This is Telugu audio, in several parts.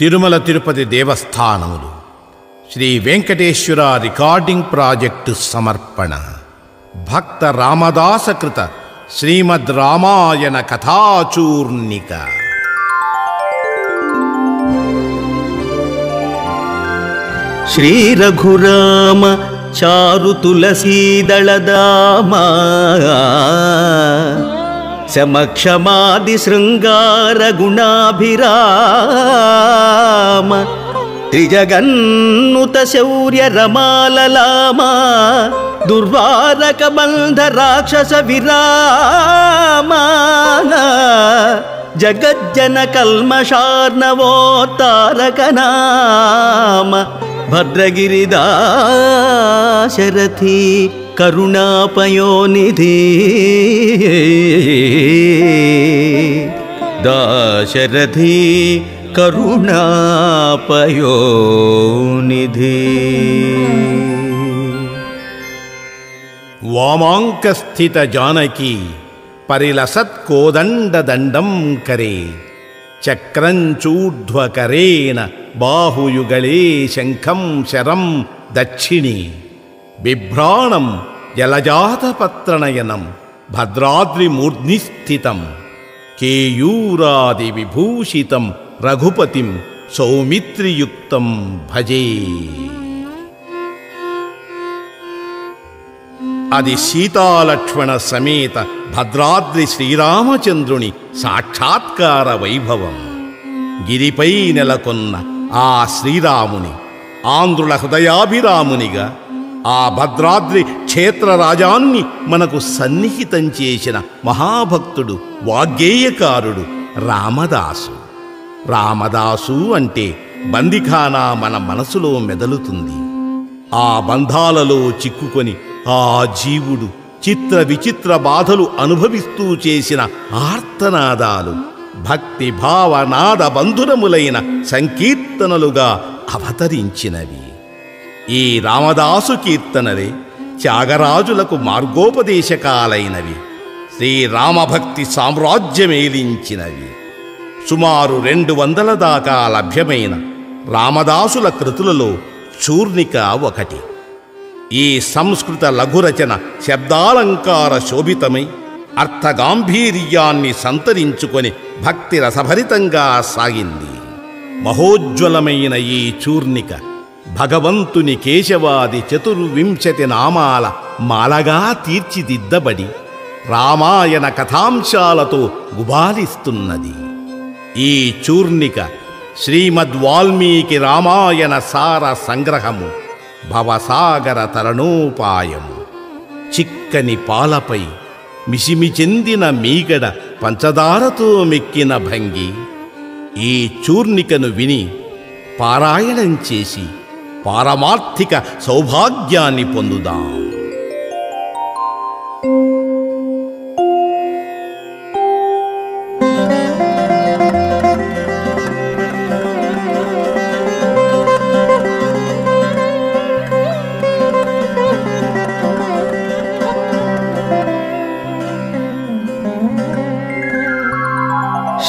तिरुमला तिरुपति देवस्थानम श्री वेंकटेश्वर रिकॉर्डिंग प्रोजेक्ट समर्पण भक्त रामदास कृत श्रीमद् रामायण कथा चूर्णिका श्री रघुराम चारु तुलसी दल दामा समक्षमादि श्रृंगार गुणाभिराम त्रिजगन्नुत शौर्य रमाललामा दुर्वारक बंध राक्षस विरामा जगज्जन कल्मषार्णवोत्तारकनाम भद्रगिरिदाशरथी करुणापयोनिधि दाशरथी करुणापयोनिधि वामांकस्थित जानकी परिलसत् कोदंड दंडं करे चक्रं चूर्ध्वकरेण बाहुयुगले शंखं शरं दक्षिणी बिभ्राणं जलजातपत्रनयनं भद्राद्रिमूर्ध्निस्थितं केयूरादि विभूषितं रघुपतिं सौमित्रियुक्तं भजे। आदि सीतालक्ष्मण समेत भद्राद्रि श्रीरामचंद्रुनि साक्षात्कार वैभवं गिरिपै नेलकोन्न आ श्रीरामुनि आंध्रुल हृदयाभिरामुनिगा आ भद्राद्रि क्षेत्र राजान्नि मनकु सन्निहितं चेसिन महाभक्तुडु वाग्गेयकारुडु रामदासु। रामदासु अंटे बंदिखाना मन मनसुलो मेदलुतुंदी। आ बंधाలలో చిక్కుకొని ఆ జీవుడు చిత్ర విచిత్ర బాధలు అనుభవిస్తూ చేసిన ఆర్తనాదాలు భక్తి భావనాద బంధురములైన సంకీర్తనలుగా అవతరించినవి। ఈ రామదాసు కీర్తనలే త్యాగరాజులకు మార్గోపదేశకాలైనవి, శ్రీరామభక్తి సామ్రాజ్యమేలించినవి। సుమారు 200 దాకా లభ్యమైన రామదాసుల కృతులలో చూర్ణిక ఒకటి। ఈ సంస్కృత లఘురచన శబ్దాలంకార శోభితమై అర్థగాంభీర్యాన్ని సంతరించుకొని భక్తి రసభరితంగా సాగింది। మహోజ్వలమైన ఈ చూర్ణిక భగవంతుని కేశవాది 24 నామాల మాలగా తీర్చిదిద్దబడి రామాయణ కథాంశాలతో గుబాలిస్తున్నది। ఈ చూర్ణిక శ్రీమద్ వాల్మీకి రామాయణ సార సంగ్రహము భవసాగర తరణోపాయము। చిక్కని పాలపై మిసిమి చెందిన మీగడ పంచదారతో మెక్కిన భంగి। ఈ చూర్ణికను విని పారాయణం చేసి పారమార్థిక సౌభాగ్యాన్ని పొందుదాం।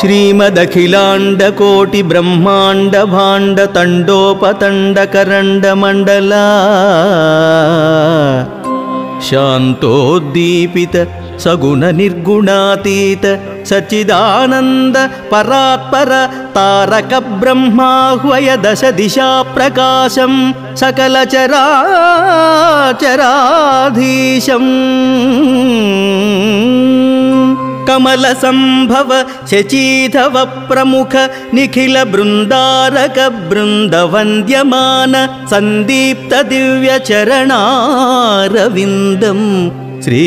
श्रीमदखिलांड कोटि ब्रह्मांड भांड तंडोपतंड करंड मंडला शांतोद्दीपित सगुण निर्गुणातीत सच्चिदानंद परात्पर तारक ब्रह्माह्वय दश दिशा प्रकाशं सकलचराचराधीशम् कमल संभव शचीधव प्रमुख निखिल बृंदारक बृंद वंद्यमान संदीप्त दिव्य चरणारविंदम श्री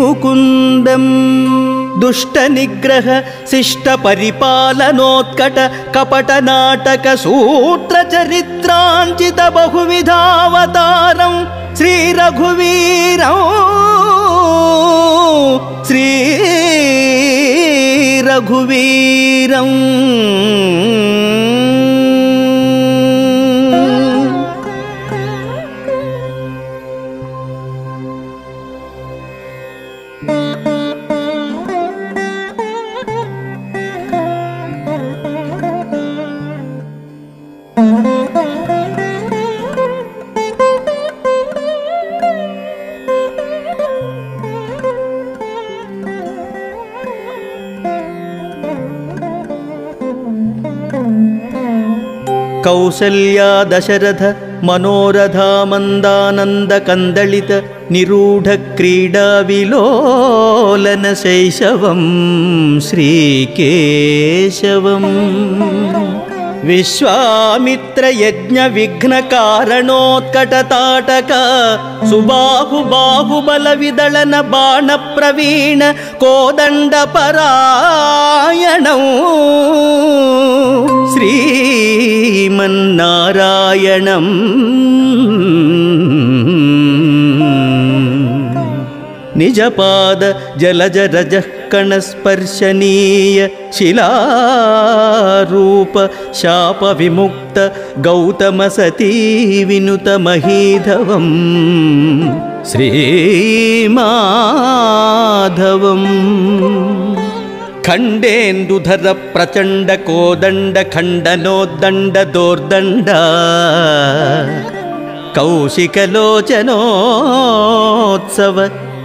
मुकुंदम दुष्ट निग्रह शिष्ट परिपालनोत्कट कपट नाटक सूत्र चरित्रांचित बहुविधावतारं श्री रघुवीरं श्री रघुवीरं। कौसल्या दशरथ मनोरथा मंदानंद कंदलित निरूढ़ क्रीडा विलोलन शैशवं श्री केशवं विश्वामित्र यज्ञ विघ्न कारणोत्कट ताटका सुबाहु बाहुबल विदलन बाण प्रवीण कोदंड परायणौ श्रीमन्नारायणं निजपाद जलज रज कणस्पर्शनीय शिलारूप शाप विमुक्त गौतम सती विनुत महीधवं श्रीमाधवं खंडेन्दुधर प्रचंड कोदंड खंडनोदंड दोर्दंड कौशिकलोचनोत्सव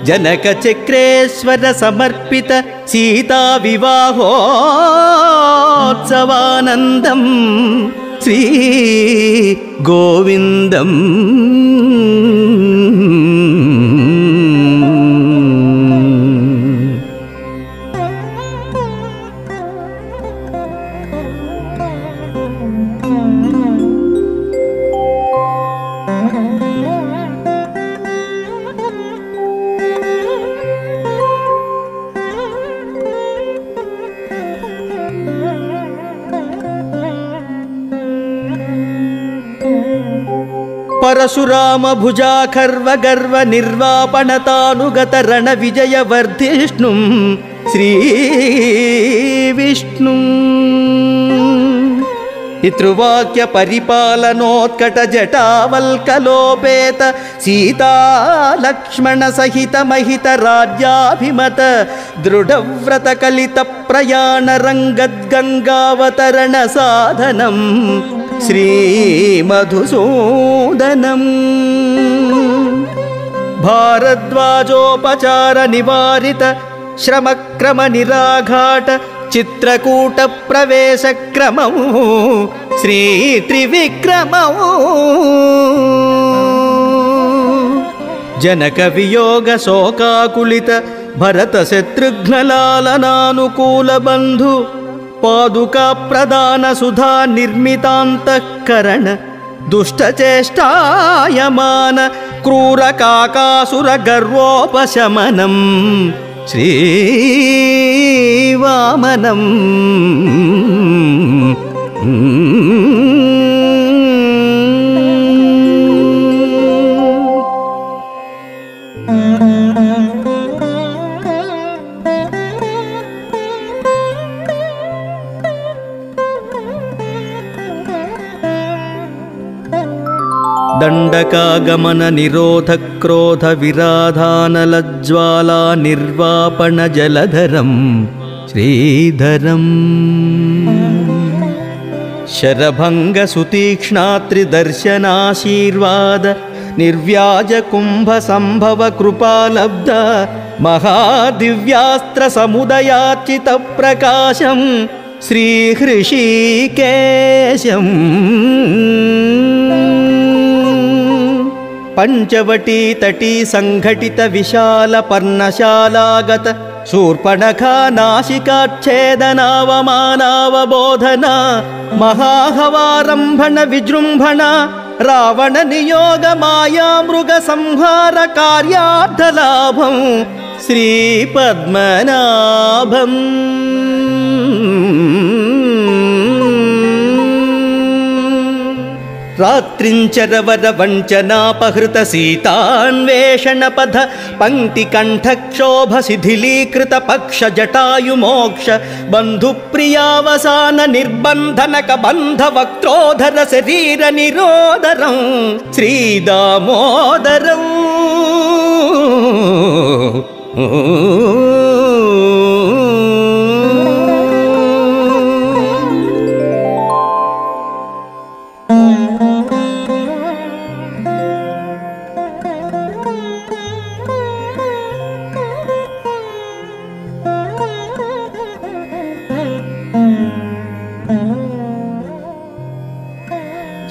जनक चक्रेश्वर समर्पित सीता विवाहोत्सवानंदम श्री गोविंदम परशुराम भुजा खर्व गर्व निर्वापणतानुगत रण विजय वर्धिष्णु श्री विष्णु पितृवाक्य परिपालनोत्कट जटावल्कलोपेत सीता लक्ष्मण सहित महित राज्याभिमत दृढ़व्रत कलित प्रयाण रंगद गंगावतरण साधनम श्री मधुसूदनम भारद्वाजोपचार निवारित श्रम क्रम निराघाट चित्रकूट प्रवेश क्रमौ श्री त्रिविक्रमौ जनक वियोग शोकाकुलित भरत शत्रुघ्न लालनानुकूल बंधु पादुका प्रदान सुधा निर्मितांतःकरण दुष्टचेष्टायमान क्रूर काकासुर गर्वोपशमनम श्री वामनम दंडकागमन निरोध क्रोध विराधानल ज्वाला निर्वापण जलधरम श्रीधरम शरभंग सुतीक्ष्णात्रिदर्शनाशीर्वाद निर्व्याज कुंभ संभव कृपालब्ध महादिव्यास्त्र समुदयाचित प्रकाशम श्री हृषिकेशम पंचवटी तटी संघटित विशाल पर्णशालागत शूर्पणखा नाशिकाच्छेदनावमानावबोधना महाहवारंभण विजृंभणा रावण नियोग माया मृग संहार कार्यार्थलाभं श्री पद्मनाभं रात्रिंचरवर वंचनापहृत सीतान्वेषणपथ पंक्तिकंठक्षोभ शिथिलीकृत पक्ष जटायु मोक्ष बंधुप्रियावसान निर्बंधनक बंध वक्त्रोधर शरीर निरोधरं श्री दामोदरं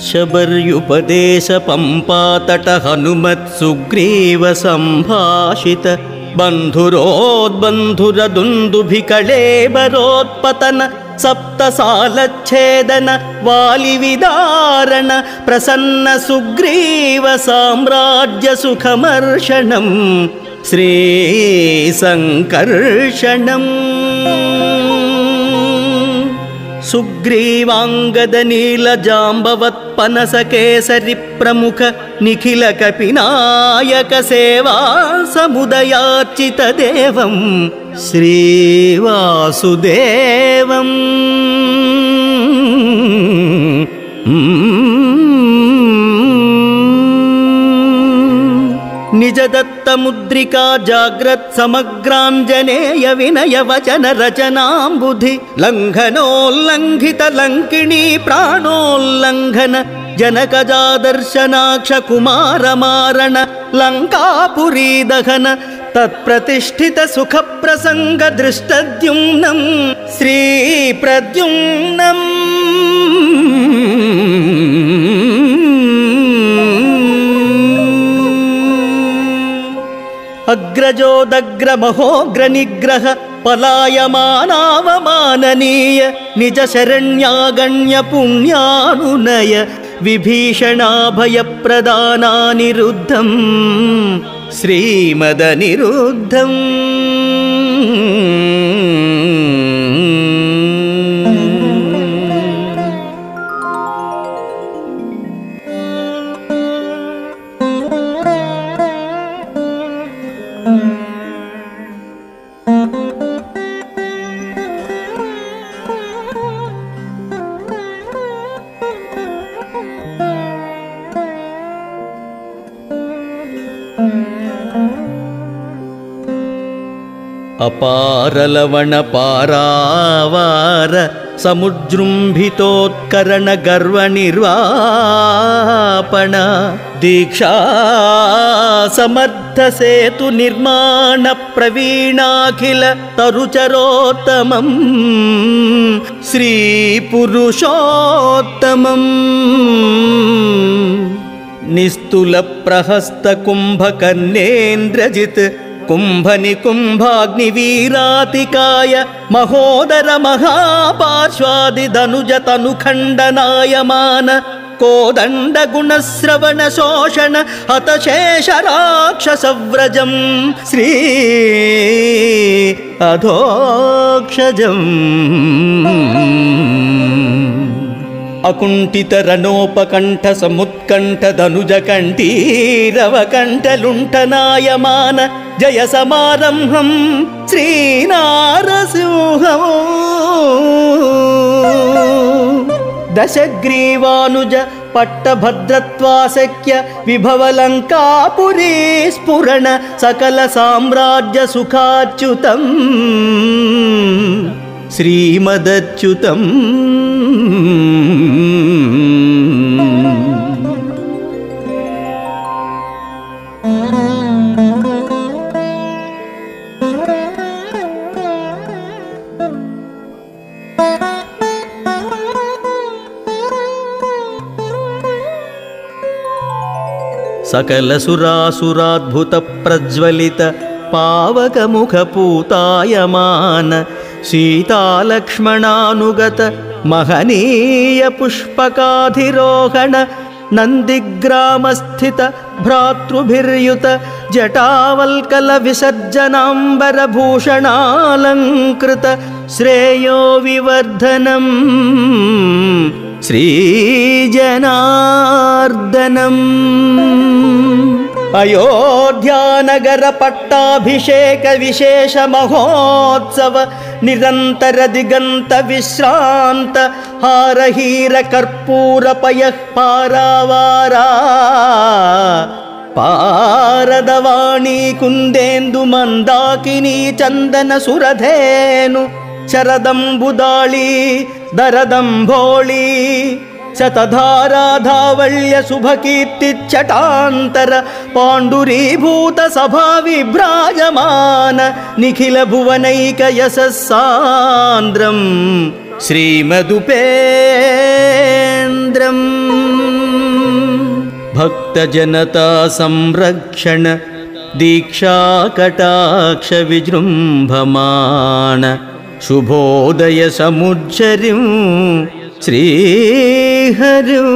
शबर्युपदेश पंपातट हनुमत् सुग्रीव संभाषित बंधुरोद्बंधुरदुंदुभिकलेबरोत्पतन सप्तसालच्छेदन वालिविदारण प्रसन्न सुग्रीव साम्राज्य सुखमर्षणं श्रीसंकर्षणं। सुग्रीवांगद नीलजांबवत्पनस केसरी प्रमुख निखिल कपिनायक सेवा समुदयार्चित देवं श्रीवासुदेवं। निज दत्त मुद्रिका जाग्रत् समग्रांजनेय विनय वचन रचनांबुधि लंघनोल्लंघित लंकिनी प्राणोल्लंघन जनकजादर्शनाक्ष कुमार मारण लंकापुरी दहन तत्प्रतिष्ठित सुख प्रसंग दृष्टद्युम्नं श्री प्रद्युम्नं। अग्रजोदग्रमहोग्रनिग्रह पलायमानावमाननीय निज शरण्यागण्य पुण्यानुनय विभीषणाभयप्रदानानिरुद्धं श्रीमदनिरुद्धम्। अपारलवण पारावार समुज्जृंभितोत्करण गर्व निर्वापण दीक्षा समर्थ सेतु निर्माण प्रवीणाखिल तरुचरोत्तमं श्री पुरुषोत्तमं। निस्तुल प्रहस्त कुंभकर्णेन्द्रजित कुंभ निकुंभाग्निवीरातिकाय महोदर महापार्श्वादि धनुज तनुखंडनायमान कोदंड गुणश्रवण शोषण हतशेष राक्षसव्रजं श्री अधोक्षजम्। अकुंठित रणोपकंठ समुत्कंठ धनुज कंठीरव कंठलुंठनायमान जय समारंभं श्रीनारसिंहं। दशग्रीवानुज पट्टभद्रत्वासख्य विभवलंकापुरी स्फुरण सकल साम्राज्य सुखाच्युतं श्रीमदच्युतं। सकलसुरासुराद्भुत प्रज्वलित पावक मुख पूतायमान सीता लक्ष्मणानुगत महनीय पुष्पकाधिरोहण नंदिग्राम स्थित भ्रातृभिर्युत जटावल्कल विसर्जनांबरभूषणालंकृत श्रेयो विवर्धनम् श्रीजनार्दनम्। अयोध्यानगर पट्टाभिषेक विशेष महोत्सव निरंतर दिगंत विश्रांत हार हीर कर्पूर पय पारावारा पारदवाणी कुंदेन्दु मंदाकिनी चंदन सुरधेनु शरदंबुदाली दरदंभोली शतधाराधावल्य शुभकीर्ति चटांतर पाण्डुरीभूत सभा विभ्राजमान निखिल भुवनैक यशस्सान्द्रं श्रीमदुपेन्द्रम्। भक्तजनता संरक्षण दीक्षा कटाक्ष विजृंभमान शुभोदय समुज्जरिं श्रीहरिं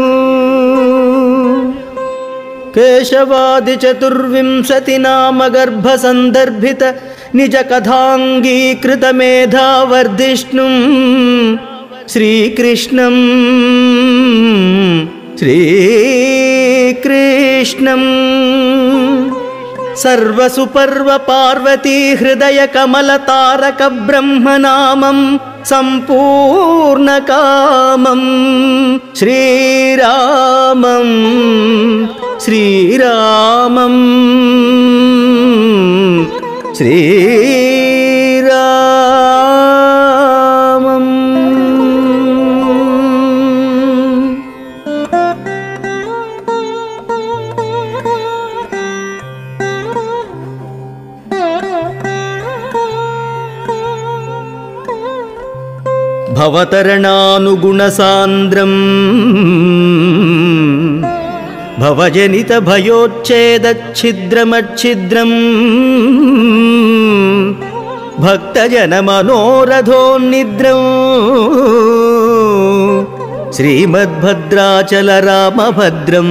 केशवादि चतुर्विंशति नाम गर्भ संदर्भित निज कथांगीकृत मेधावर्धिष्णुं श्रीकृष्णं श्रीकृष्णं सर्वसु पर्व पार्वती हृदय कमल तारक ब्रह्मनामं संपूर्ण कामं श्रीरामं श्रीरामं श्रीरामं। भवतरणानुगुणसान्द्रं भवजनित भयोच्छेदच्छिद्रमच्छिद्रं भक्तजन मनोरथोन्निद्रं श्रीमद्भद्राचल रामभद्रं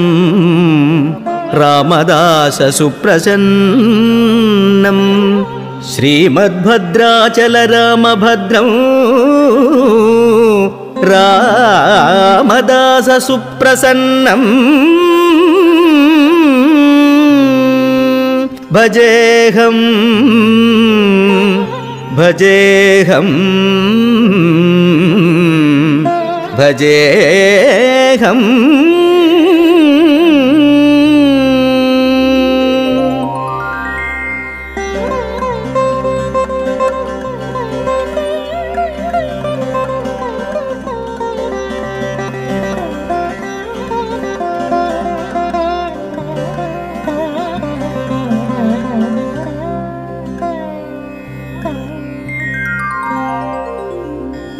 रामदास सुप्रसन्नं श्रीमद्भद्राचल रामभद्रं रामदास सुप्रसन्नं भजेहं भजेहं भजेहं।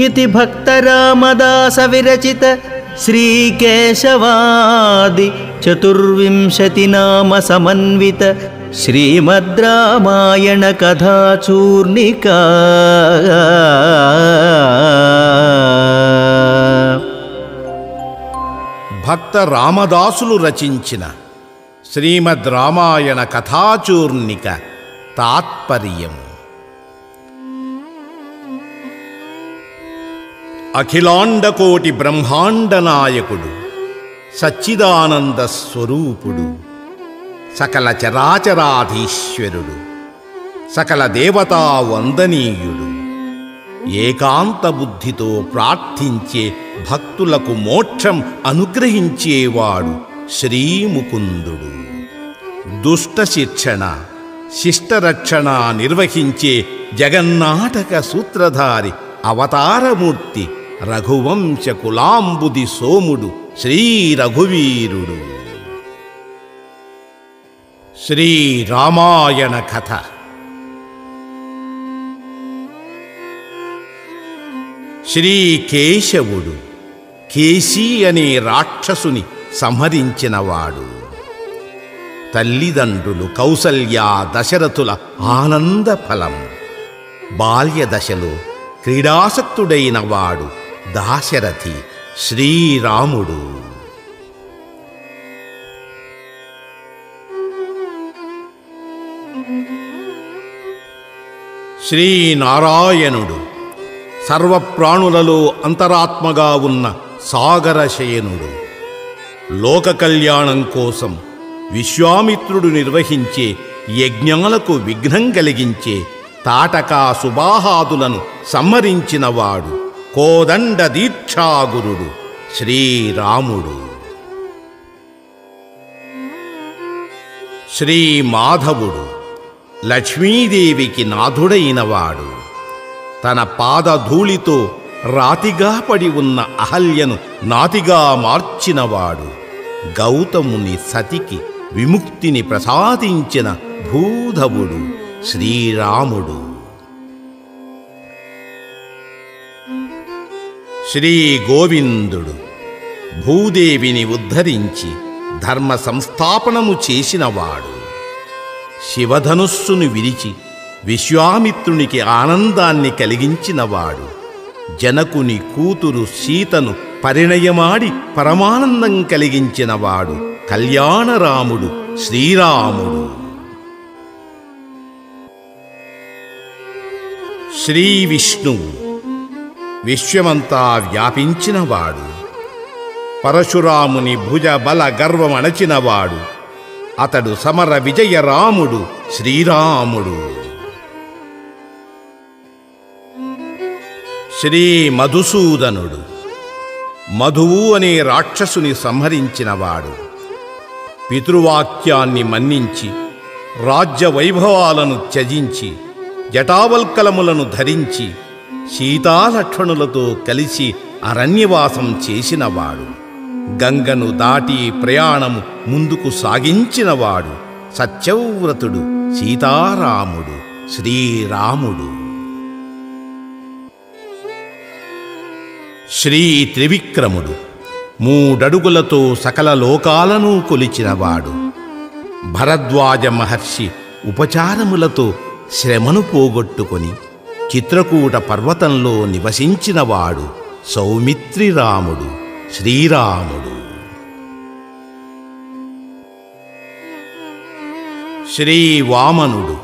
इति भक्त रामदास विरचित श्री केशवादि चतुर्विंशति नाम समन्वित श्रीमद् रामायण कथा चूर्णिका भक्त रामदासुलु रचिंचिन श्रीमद् रामायण कथा चूर्णिका तात्पर्यं అఖిలాండకోటి బ్రహ్మాండ నాయకుడు సచ్చిదానంద స్వరూపుడు సకల చరాచరాధీశ్వరుడు సకల దేవతా వందనీయుడు ఏకాంత బుద్ధితో ప్రార్థించే భక్తులకు మోక్షం అనుగ్రహించేవాడు శ్రీముకుందుడు. దుష్ట శిక్షణ శిష్టరక్షణ నిర్వహించే జగన్నాటక సూత్రధారి అవతారమూర్తి రఘువంశ కులాంబుది సోముడు శ్రీ రఘువీరుడు. శ్రీ రామాయణ కథ శ్రీ కేశవుడు కేశీ అనే రాక్షసుని సంహరించినవాడు. తల్లిదండ్రులు కౌసల్య దశరథుల ఆనంద ఫలం. బాల్య దశలో క్రీడాసక్తుడైన వాడు దాశరథి శ్రీరాముడు. శ్రీనారాయణుడు సర్వప్రాణులలో అంతరాత్మగా ఉన్న సాగరశయనుడు. లోక కళ్యాణం కోసం విశ్వామిత్రుడు నిర్వహించే యజ్ఞాలకు విఘ్నం కలిగించే తాటకా సుబాహాదులను సంహరించినవాడు కోదండ దీక్షాగురుడు శ్రీరాముడు. శ్రీ మాధవుడు లక్ష్మీదేవికి నాథుడైనవాడు. తన పాదధూళితో రాతిగా పడి ఉన్న అహల్యను నాతిగా మార్చినవాడు. గౌతముని సతికి విముక్తిని ప్రసాదించిన భూధవుడు శ్రీరాముడు. శ్రీ గోవిందుడు భూదేవిని ఉద్ధరించి ధర్మ సంస్థాపనము చేసినవాడు శివధనుస్సును విరిచి విశ్వామిత్రునికి ఆనందాన్ని కలిగించినవాడు జనకుని కూతురు సీతను పరిణయమాడి పరమానందం కలిగించినవాడు కళ్యాణరాముడు శ్రీరాముడు. శ్రీ విష్ణువు విశ్వమంతా వ్యాపించినవాడు పరశురాముని భుజ బల గర్వమణచినవాడు అతడు సమర విజయ రాముడు శ్రీరాముడు. శ్రీ మధుసూదనుడు మధువు అనే రాక్షసుని సంహరించినవాడు పితృవాక్యాన్ని మన్నించి రాజ్య వైభవాలను త్యజించి జటావల్కలములను ధరించి సీతాలక్ష్మణులతో కలిసి అరణ్యవాసం చేసినవాడు గంగను దాటి ప్రయాణము ముందుకు సాగించినవాడు సత్యవ్రతుడు సీతారాముడు శ్రీరాముడు. శ్రీ త్రివిక్రముడు మూడడుగులతో సకల లోకాలను కొలిచినవాడు భరద్వాజ మహర్షి ఉపచారములతో శ్రమను పోగొట్టుకొని చిత్రకూట పర్వతంలో నివసించినవాడు సౌమిత్రి రాముడు శ్రీరాముడు. శ్రీ వామనుడు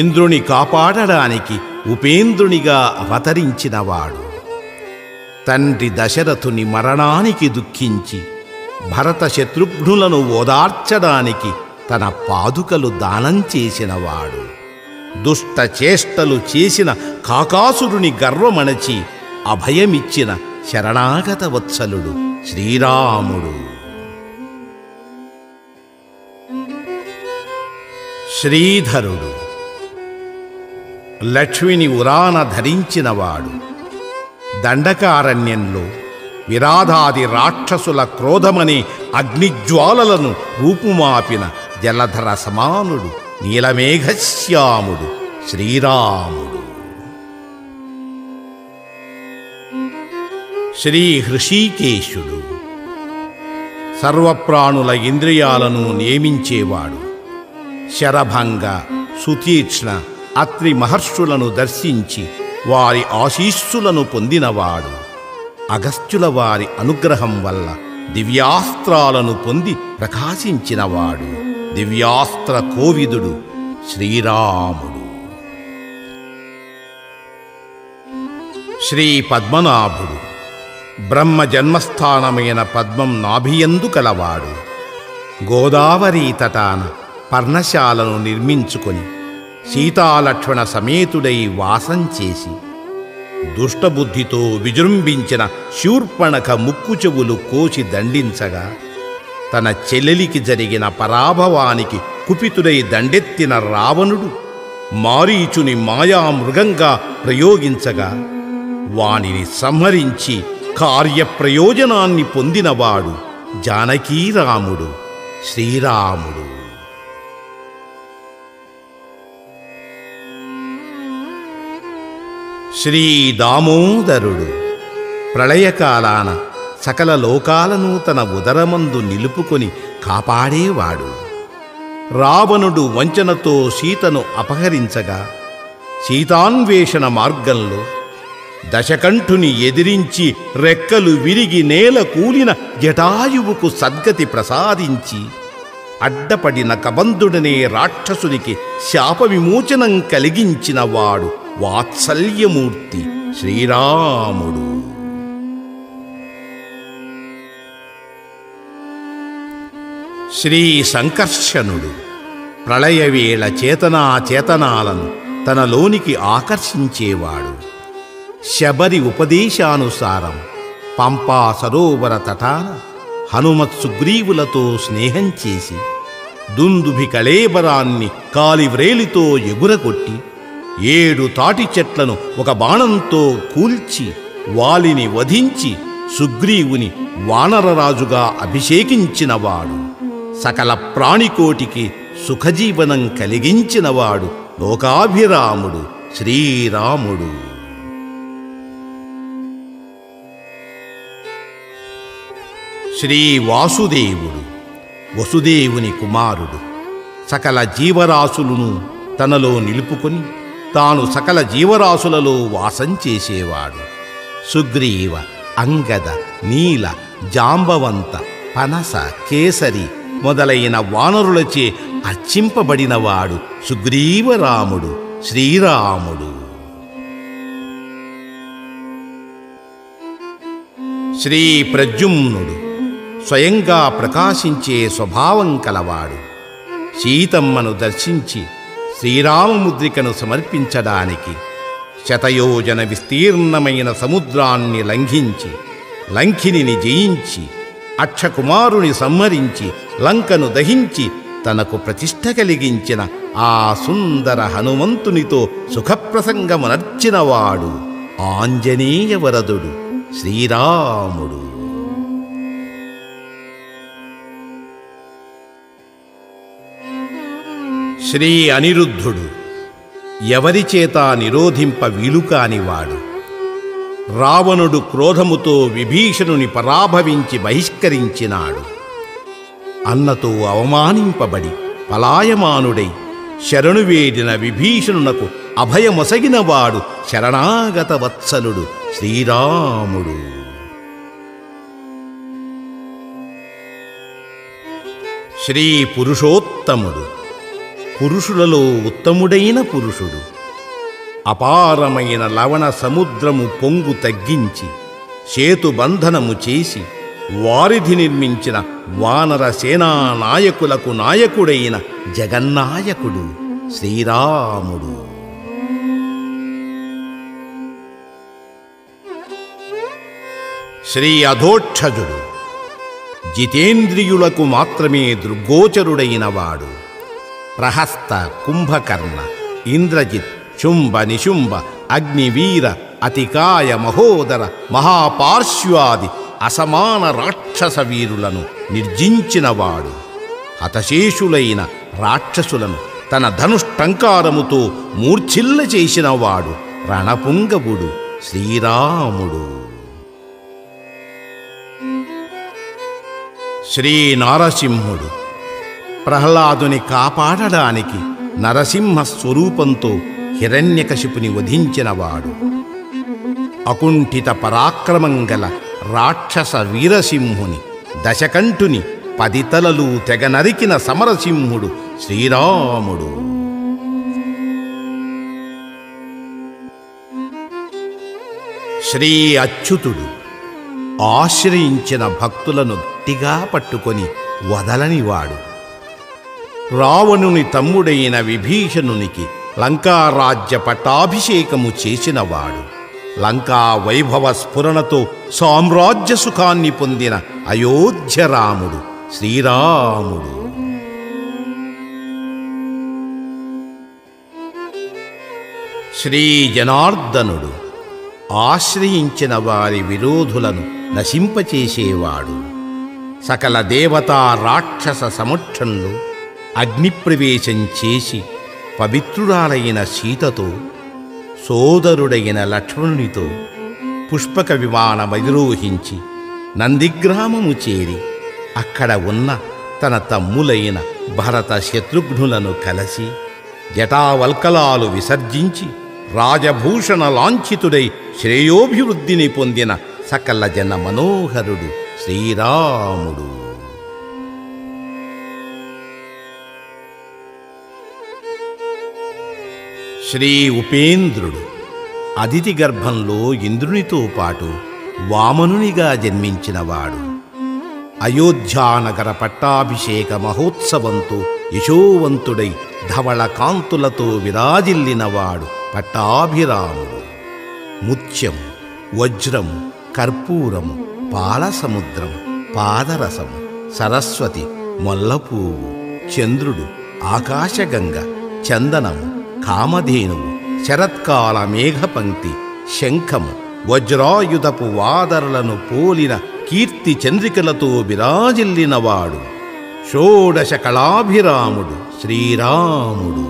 ఇంద్రుని కాపాడడానికి ఉపేంద్రునిగా అవతరించినవాడు తండ్రి దశరథుని మరణానికి దుఃఖించి భరత శత్రుఘ్నులను ఓదార్చడానికి తన పాదుకలు దానం చేసినవాడు దుష్ట చేష్టలు చేసిన కాకాసురుని గర్వమణచి అభయమిచ్చిన శరణాగత వత్సలుడు శ్రీరాముడు. శ్రీధరుడు లక్ష్మిని ఉరాన ధరించినవాడు దండకారణ్యంలో విరాధాది రాక్షసుల క్రోధమని అగ్నిజ్వాలలను రూపుమాపిన జలధర సమానుడు నీలమేఘశ్యాముడు శ్రీరాముడు. శ్రీ హృషీకేశుడు సర్వప్రాణుల ఇంద్రియాలను నియమించేవాడు శరభంగ సుతీక్ష్ణ అత్రి మహర్షులను దర్శించి వారి ఆశీస్సులను పొందినవాడు అగస్త్యుల వారి అనుగ్రహం వల్ల దివ్యాస్త్రాలను పొంది ప్రకాశించినవాడు దివ్యాస్త్ర కోవిదుడు శ్రీరాముడు. శ్రీ పద్మనాభుడు బ్రహ్మ జన్మస్థానమైన పద్మం నాభియందు కలవాడు గోదావరి తటాన పర్ణశాలను నిర్మించుకొని సీతాలక్ష్మణ సమేతుడై వాసం చేసి దుష్టబుద్ధితో విజృంభించిన శూర్పణఖ ముక్కు చెవులు కోసి దండించగా తన చెల్లెలికి జరిగిన పరాభవానికి కుపితుడై దండెత్తిన రావణుడు మారీచుని మాయామృగంగా ప్రయోగించగా వానిని సంహరించి కార్యప్రయోజనాన్ని పొందినవాడు జానకీరాముడు శ్రీరాముడు. శ్రీ దామోదరుడు ప్రళయకాలాన సకల లోకాలను తన ఉదరమందు నిలుపుకొని కాపాడేవాడు రావణుడు వంచనతో సీతను అపహరించగా సీతాన్వేషణ మార్గంలో దశకంఠుని ఎదిరించి రెక్కలు విరిగి నేల కూలిన జటాయువుకు సద్గతి ప్రసాదించి అడ్డపడిన కబంధుడనే రాక్షసునికి శాప విమోచనం కలిగించినవాడు వాత్సల్యమూర్తి శ్రీరాముడు. శ్రీ సంకర్షణుడు ప్రళయవేళ చేతనాచేతనాలను తనలోనికి ఆకర్షించేవాడు శబరి ఉపదేశానుసారం పంపా సరోవర తటాన హనుమత్ సుగ్రీవులతో స్నేహం చేసి దుందుభి కళేబరాన్ని కాలివ్రేలితో ఎగురగొట్టి 7 తాటి చెట్లను ఒక బాణంతో కూల్చి వాలిని వధించి సుగ్రీవుని వానరరాజుగా అభిషేకించినవాడు సకల ప్రాణికోటికి సుఖజీవనం కలిగించినవాడు లోకాభిరాముడు శ్రీరాముడు. శ్రీ వాసుదేవుడు వసుదేవుని కుమారుడు సకల జీవరాశులను తనలో నిలుపుకొని తాను సకల జీవరాశులలో వాసం చేసేవాడు. సుగ్రీవ, అంగద, నీల, జాంబవంత, పనస, కేసరి మొదలైన వానరులచే అర్చింపబడినవాడు సుగ్రీవరాముడు, శ్రీరాముడు. శ్రీ ప్రజుమ్నుడు స్వయంగా ప్రకాశించే స్వభావం కలవాడు. సీతమ్మను దర్శించి శ్రీరామముద్రికను సమర్పించడానికి శతయోజన విస్తీర్ణమైన సముద్రాన్ని లంఘించి లంకినిని జయించి అక్షకుమారుని సంహరించి లంకను దహించి తనకు ప్రతిష్ట కలిగించిన ఆ సుందర హనుమంతునితో సుఖప్రసంగమునర్చినవాడు ఆంజనేయవరదుడు శ్రీరాముడు. శ్రీ అనిరుద్ధుడు ఎవరిచేత నిరోధింప వీలుకానివాడు. రావణుడు క్రోధముతో విభీషణుని పరాభవించి బహిష్కరించినాడు. అన్నతో అవమానింపబడి పలాయమానుడై శరణువేడిన విభీషణునకు అభయమొసగినవాడు శరణాగత వత్సలుడు శ్రీరాముడు. శ్రీ పురుషోత్తముడు పురుషులలో ఉత్తముడైన పురుషుడు. అపారమైన లవణ సముద్రము పొంగు తగ్గించి సేతుబంధనము చేసి వారిధి నిర్మించిన వానర సేనా నాయకులకు నాయకుడైన జగన్నాయకుడు శ్రీరాముడు. శ్రీ అధోక్షజుడు జితేంద్రియులకు మాత్రమే దృగ్గోచరుడైన వాడు. ప్రహస్త, కుంభకర్ణ, ఇంద్రజిత్, శుంభ, నిశుంభ, అగ్నివీర, అతికాయ, మహోదర, మహాపార్శ్వాది అసమాన రాక్షస వీరులను నిర్జించినవాడు. హతశేషులైన రాక్షసులను తన ధనుష్టంకారముతో మూర్ఛిల్ల చేసినవాడు రణపుంగవుడు శ్రీరాముడు. శ్రీ నారసింహుడు ప్రహ్లాదుని కాపాడడానికి నరసింహ స్వరూపంతో హిరణ్యకశిపుని వధించినవాడు. అకుంఠిత పరాక్రమం గల రాక్షస వీరసింహుని దశకంఠుని 10 తలలు తెగ నరికిన సమరసింహుడు శ్రీరాముడు. శ్రీ అచ్యుతుడు ఆశ్రయించిన భక్తులను గట్టిగా పట్టుకొని వదలనివాడు. రావణుని తమ్ముడైన విభీషణునికి లంకారాజ్య పట్టాభిషేకము చేసినవాడు. లంకా వైభవ స్ఫురణతో సామ్రాజ్య సుఖాన్ని పొందిన అయోధ్య రాముడు శ్రీరాముడు. శ్రీ జనార్దనుడు ఆశ్రయించిన వారి విరోధులను నశింపచేసేవాడు. సకల దేవతా రాక్షస సమక్షంలో అగ్నిప్రవేశం చేసి పవిత్రురాలైన సీతతో సోదరుడైన లక్ష్మణునితో పుష్పక విమానమధిరోహించి నందిగ్రామము చేరి అక్కడ ఉన్న తన తమ్ములైన భరత శత్రుఘ్నులను కలిసి జటావల్కలాలు విసర్జించి రాజభూషణ లాంఛితుడై శ్రేయోభివృద్ధిని పొందిన సకల జన మనోహరుడు శ్రీరాముడు. శ్రీ ఉపేంద్రుడు అదితి గర్భంలో ఇంద్రునితో పాటు వామనునిగా జన్మించినవాడు. అయోధ్యానగర పట్టాభిషేక మహోత్సవంతో యశోవంతుడై ధవళ కాంతులతో విరాజిల్లినవాడు పట్టాభిరాముడు. ముత్యము, వజ్రము, కర్పూరము, పాలసముద్రము, పాదరసము, సరస్వతి, మల్లపూవు, చంద్రుడు, ఆకాశగంగ, చందనము, కామధేనువు, శరత్కాల మేఘపంక్తి, శంఖము, వజ్రాయుధపు వాదరలను పోలిన కీర్తి చంద్రికలతో విరాజిల్లినవాడు షోడశ కళాభిరాముడు శ్రీరాముడు.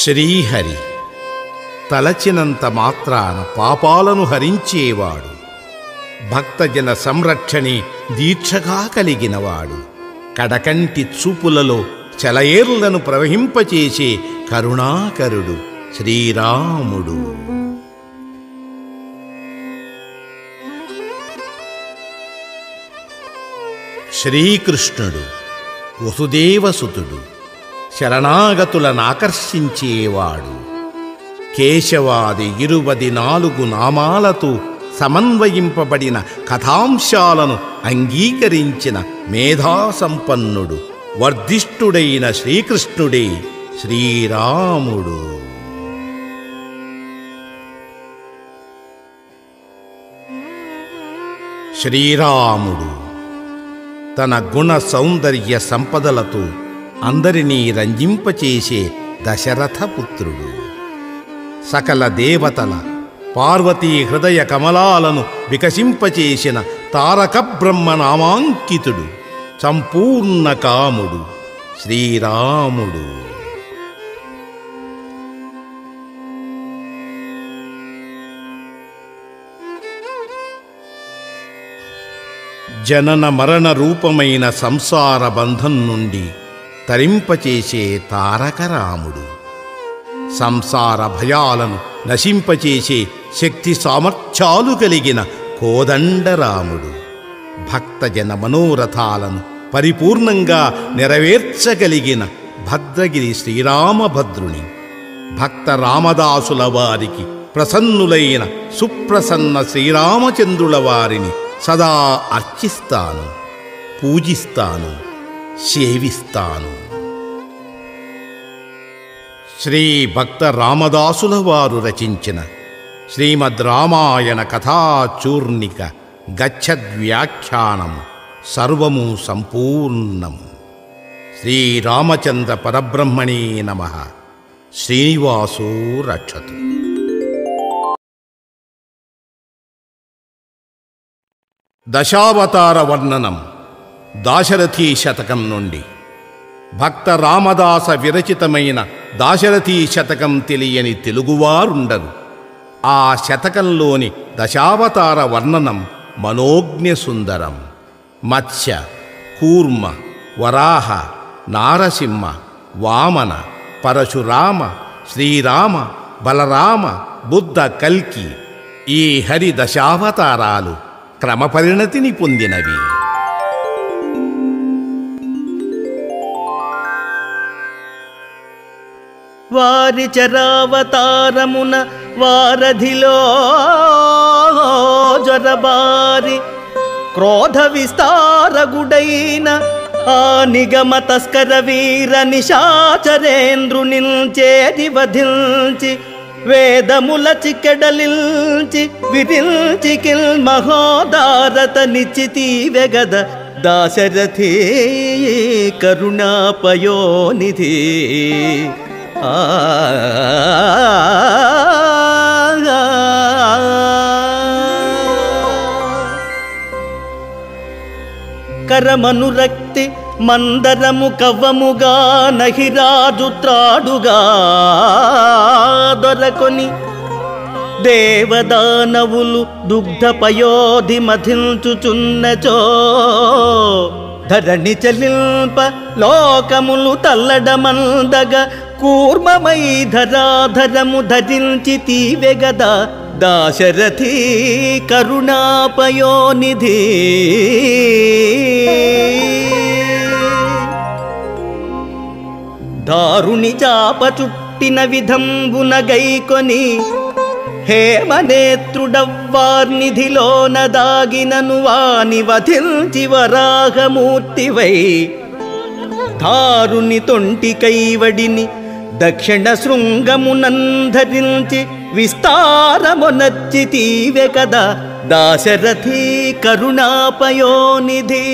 శ్రీహరి తలచినంత మాత్రాన పాపాలను హరించేవాడు, భక్తజన సంరక్షణి దీక్షగా కలిగినవాడు, కడకంటి చూపులలో చలయేర్లను ప్రవహింపచేసే కరుణాకరుడు శ్రీరాముడు. శ్రీకృష్ణుడు వసుదేవసుతుడు, శరణాగతులను ఆకర్షించేవాడు. కేశవాది 24 నామాలతో సమన్వయింపబడిన కథాంశాలను అంగీకరించిన మేధాసంపన్నుడు, వర్ధిష్ఠుడైన శ్రీకృష్ణుడే శ్రీరాముడు. శ్రీరాముడు తన గుణ సౌందర్య సంపదలతో అందరినీ రంజింపచేసే దశరథపుత్రుడు. సకల దేవతల పార్వతీ హృదయ కమలాలను వికసింపచేసిన తారక బ్రహ్మ నామాంకితుడు, సంపూర్ణ కాముడు శ్రీరాముడు. జనన మరణ రూపమైన సంసార బంధం నుండి తరింపచేసే తారకరాముడు, సంసార భయాలను నశింపచేసే శక్తి సామర్థ్యాలు కలిగిన కోదండరాముడు, భక్తజన మనోరథాలను పరిపూర్ణంగా నెరవేర్చగలిగిన భద్రగిరి శ్రీరామభద్రుని, భక్త రామదాసుల వారికి ప్రసన్నులైన సుప్రసన్న శ్రీరామచంద్రుల వారిని సదా అర్చిస్తాను, పూజిస్తాను, సేవిస్తాను. శ్రీ భక్త రామదాసుల వారు రచించిన శ్రీమద్ రామాయణ కథా చూర్ణిక గచ్చద్వ్యాఖ్యానము సర్వము సంపూర్ణము. శ్రీరామచంద్ర పరబ్రహ్మణే నమః. శ్రీనివాసో రక్షతు. దశావతార వర్ణనం దాశరథీ శతకం నుండి. భక్త రామదాస విరచితమైన దాశరథీ శతకం తెలియని తెలుగువారుండరు. ఆ శతకంలోని దశావతార వర్ణనం మనోజ్ఞసుందరం. మత్స్య, కూర్మ, వరాహ, నారసింహ, వామన, పరశురామ, శ్రీరామ, బలరామ, బుద్ధ, కల్కి ఈ హరి దశావతారాలు క్రమపరిణతిని పొందినవి. వారి చరావతారమున వారధిలో జరబారి క్రోధ విస్తారగుడైన ఆ నిగమ తస్కర వీర నిశాచరేంద్రునించేది వధించి వేదముల చికెడలించి విరించి కిల్ మహోదారత నిచితి వెగద దాశరథి కరుణాపయోనిధి. కరమనురక్తి మందరము కవ్వముగా నహిరాజు త్రాడుగా దొరకొని దేవదానవులు దుగ్ధ పయోధి మధించుచున్నచో ధరణి చలింప లోకములు తల్లడమందగా కూర్మమై ధరాధరము ధరించి తీవెగదా దాశరథి కరుణాపయోనిధి. దారుణి చాప చుట్టిన విధంబున గైకొని హేమనేత్రుడవ్వార్నిధిలోన దాగినను వాని వధించి వరాహమూర్తివై దారుని తొంటి కైవడిని దక్షిణ శృంగమునంధరించి విస్తారమునచ్చితివే కదా దాశరథి కరుణాపయోనిధి.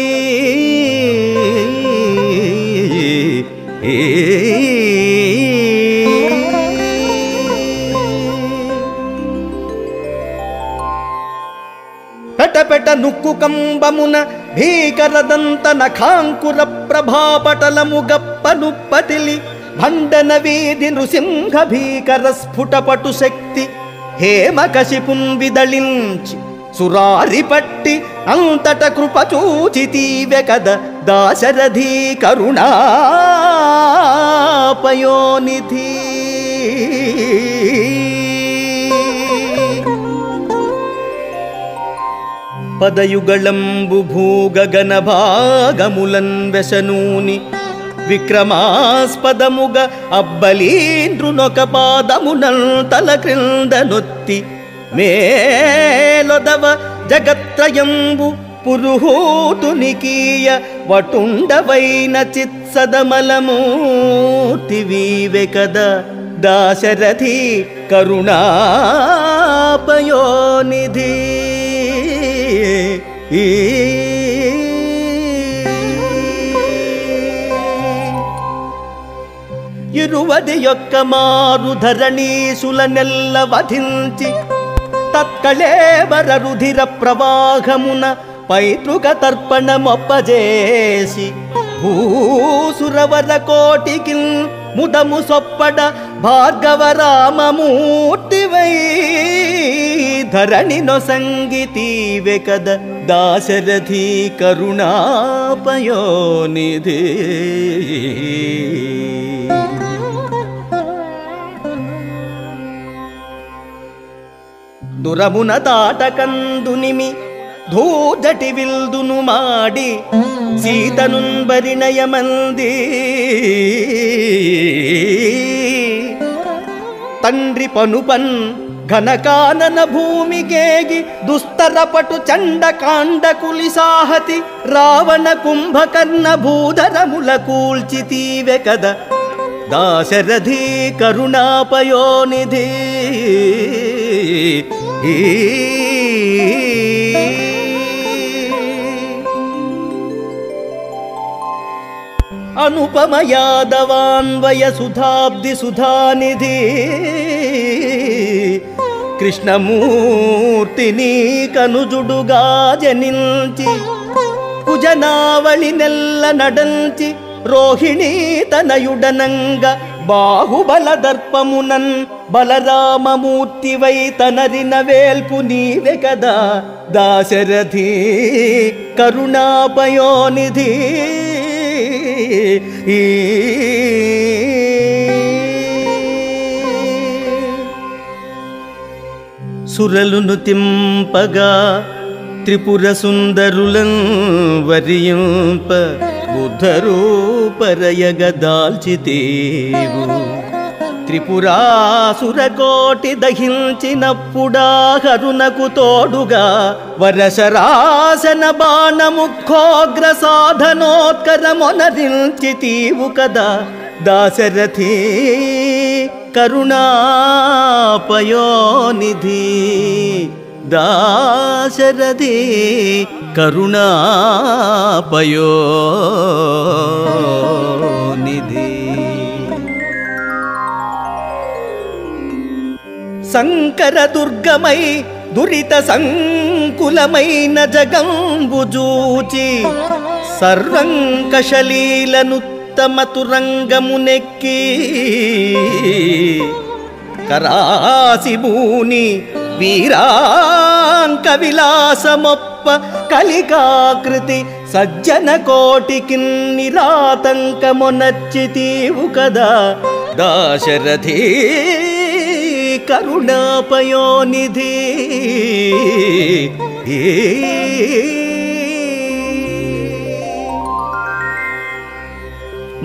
పెటపెట నుక్కు కంబమున భీకరదంత నఖాంకుర ప్రభాపటలము గప్పనుప్పటిలి भंडन वीधि नृसिंह भीकर स्फुटपटु शक्ति हेम कशिपुं विदलिंचि सुरारी पट्टि अंतट कृप चूचितीव कद दाशरथी करुणापयोनिधि। पदयुगलंबु भूगगन भागमुलन व्यसनूनि विक्रमास्पदमुग अब्बलीनृनोक पादमुनल तलक्रिंदनुत्ति मेलोदव जगत्रयंबु पुरुहूतुनिकीय वटुंडवैनचित्सदमलमूर्ति विवेकद दाशरथी करुणापयोनिधि। इरुवदियोक्क मारु धरणीसुलनेल्ल वधिंचि तत्कलेवर रुधिर प्रवाहमुन पैतृक तर्पणमोपजेसि भूसुरवर कोटिकिं मुदमु सोप्पड भार्गवराममूर्तिवै धरणिनो संगीतीवे कद दाशरथी करुणापयोनिधि। दुरमुन ताटकंदुनिमि धूजटि विल्दुनु माडि सीतनुं बरिणयमंदि तंड्रि पनुपन् घनकानन भूमिगेगि दुस्तरपटु चंडकांड कुलिसाहति रावण कुंभकर्ण भूधरमुल कूल्चितीवे कद दाशरथी करुणापयोनिधि। अनुपम यादवान्वय सुधाब्धि सुधानिधि कृष्णमूर्तिनी कनुजुडुगा जनिंचि कुजनावलिनेल्ल नडंचि रोहिणी तनयुडनंग बाहुबल दर्पमुनन बलराममूर्ति वै तनरिन वेल्पु नीवे कदा दाशरथी करुणापयोनिधि। सुरलुनु तिंपगा त्रिपुर सुंदरुलं वरियंप बुद्धरूपरयग दाल्चितेवु त्रिपुरासुरकोटि दहिंचिनप्पुडा हरुनकु तोडुगा वरशरासन बाणमुखोग्र साधनोत्करमोनरिंचितीवु कदा दाशरथी करुणापयोनिधि। दाशरथी करुणापयोनिधि। संकर दुर्गमय दुरित संकुलमैन जगंबु जूचि सर्वं कशलीलनुत्तम तुरंगमुनेक्की करासी भूनि वीरांक विलासमोप्प कलिकाकृति सज्जन कोटिकिं निरातंकमुनच्चितीवु कदा दाशरथी करुणापयोनिधि।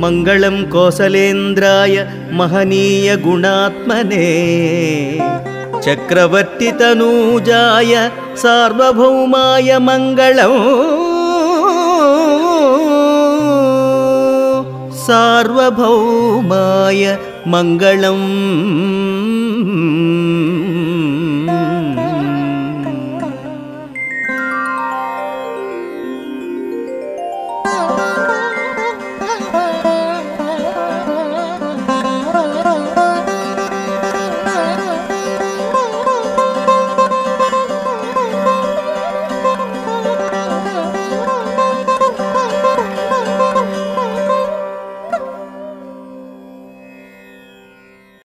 मंगलं कौसलेन्द्राय महनीय गुणात्मने चक्रवर्ति तनूजाय सार्वभौमाय मंगलं सार्वभौमाय मंगलम्।